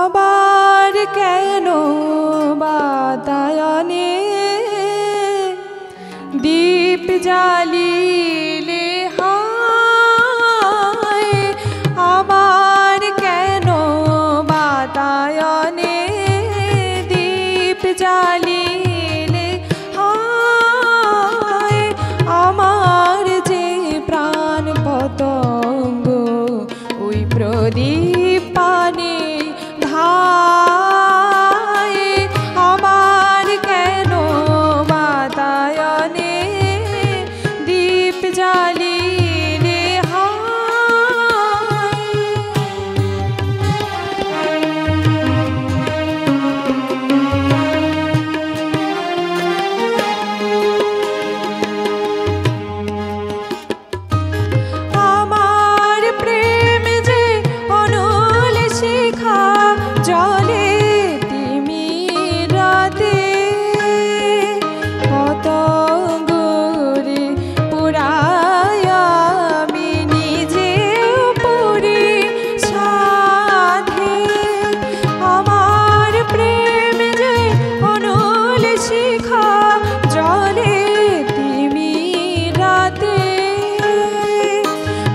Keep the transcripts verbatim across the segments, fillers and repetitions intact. আবার কেন বাতায়নে দীপ জ্বালিলে হায় আবার কেন বাতায়নে দীপ জ্বালিলে হায় আমার যে প্রাণ পতঙ্গ ওই প্রদীপ পানে आबार केनो बातायोने दीप जालिले हाय आमार प्रेम जे अनुल शिखा जले तिमी राते पतंगरे पुराय आमी निजे पुरी साधे आमार प्रेम जे अनुल शिखा जले तिमी राते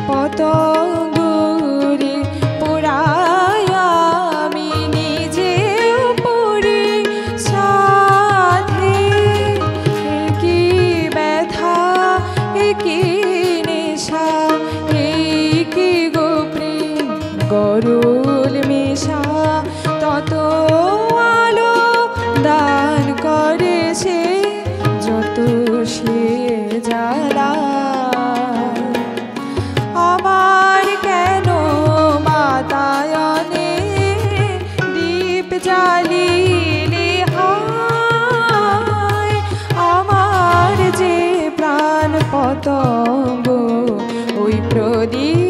पतंगरे पुराय आमी गरुल मिशा तत आलो दान करे से जत से जाला आबार केनो बातायोने दीप जालिले हाय आमार जे प्राण पतंग ओई प्रदीप